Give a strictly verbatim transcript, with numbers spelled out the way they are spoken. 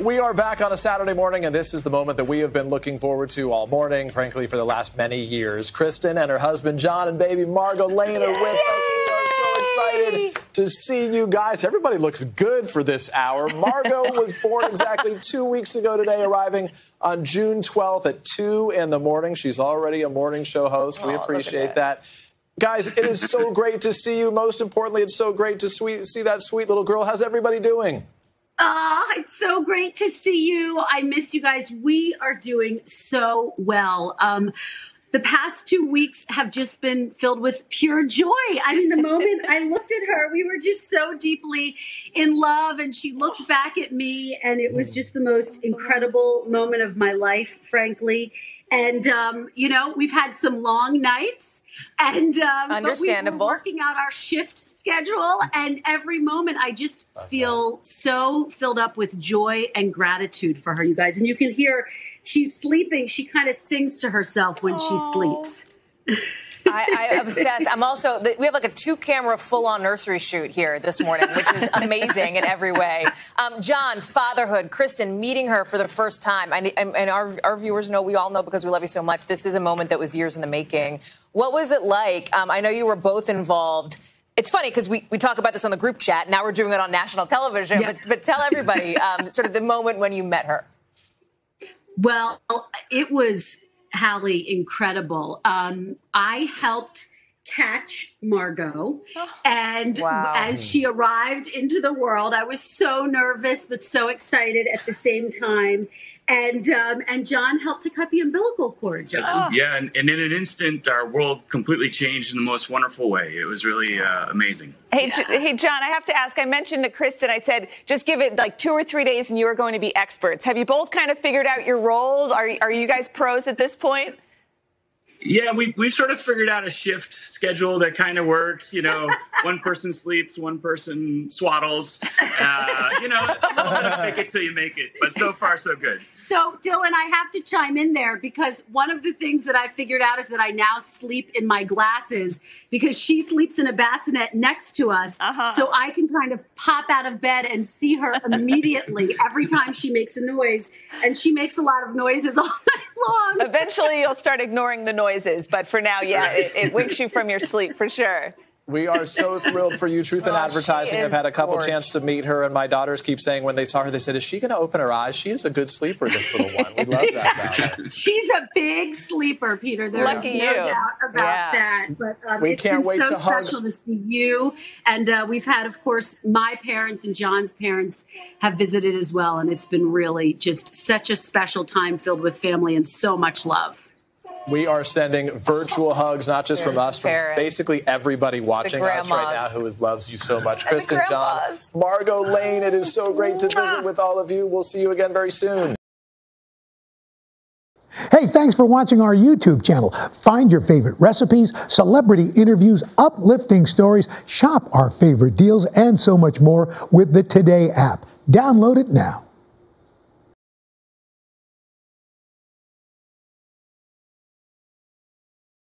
We are back on a Saturday morning, and this is the moment that we have been looking forward to all morning, frankly, for the last many years. Kristen and her husband, John, and baby Margot Lane are with us. We are so excited to see you guys. Everybody looks good for this hour. Margot was born exactly two weeks ago today, arriving on June twelfth at two in the morning. She's already a morning show host. We appreciate that. Guys, it is so great to see you. Most importantly, it's so great to sweet, see that sweet little girl. How's everybody doing? Ah, oh, it's so great to see you. I miss you guys. We are doing so well. Um, the past two weeks have just been filled with pure joy. I mean, the moment I looked at her, we were just so deeply in love, and she looked back at me, and it was just the most incredible moment of my life, frankly. And, um, you know, we've had some long nights and um, understandable. But we were working out our shift schedule. And every moment I just feel so filled up with joy and gratitude for her, you guys. And you can hear she's sleeping. She kind of sings to herself when Aww. She sleeps. I, I'm obsessed. I'm also, we have like a two-camera full-on nursery shoot here this morning, which is amazing in every way. Um, John, fatherhood, Kristen, meeting her for the first time. I, and our, our viewers know, we all know because we love you so much, this is a moment that was years in the making. What was it like? Um, I know you were both involved. It's funny because we, we talk about this on the group chat. Now we're doing it on national television. Yeah. But, but tell everybody um, sort of the moment when you met her. Well, it was... Hallie, incredible. Um, I helped catch Margot. And wow. as she arrived into the world, I was so nervous, but so excited at the same time. And um, and John helped to cut the umbilical cord. John. Oh. Yeah. And, and in an instant, our world completely changed in the most wonderful way. It was really uh, amazing. Hey, yeah. hey, John, I have to ask, I mentioned to Kristen, I said, just give it like two or three days and you are going to be experts. Have you both kind of figured out your role? Are, are you guys pros at this point? Yeah, we, we've sort of figured out a shift schedule that kind of works. You know, one person sleeps, one person swaddles. Uh, you know, a little bit of fake it till you make it. But so far, so good. So, Dylan, I have to chime in there because one of the things that I figured out is that I now sleep in my glasses because she sleeps in a bassinet next to us. Uh-huh. So I can kind of pop out of bed and see her immediately every time she makes a noise. And she makes a lot of noises all night long. Eventually, you'll start ignoring the noise. Noises, but for now, yeah, it, it wakes you from your sleep for sure. We are so thrilled for you. Truth in oh, Advertising. I've had a couple gorgeous. Chance to meet her, and my daughters keep saying when they saw her, they said, is she going to open her eyes? She is a good sleeper, this little one. We love that about her. She's a big sleeper, Peter. There's Lucky no you. Doubt about yeah. that. But um, we it's can't been wait so to special hug. To see you. And uh, we've had, of course, my parents and John's parents have visited as well, and it's been really just such a special time filled with family and so much love. We are sending virtual hugs, not just There's from us, from basically everybody watching us right now who is, loves you so much. Kristen, John, Margot Lane, it is so great to visit with all of you. We'll see you again very soon. Hey, thanks for watching our YouTube channel. Find your favorite recipes, celebrity interviews, uplifting stories, shop our favorite deals, and so much more with the Today app. Download it now.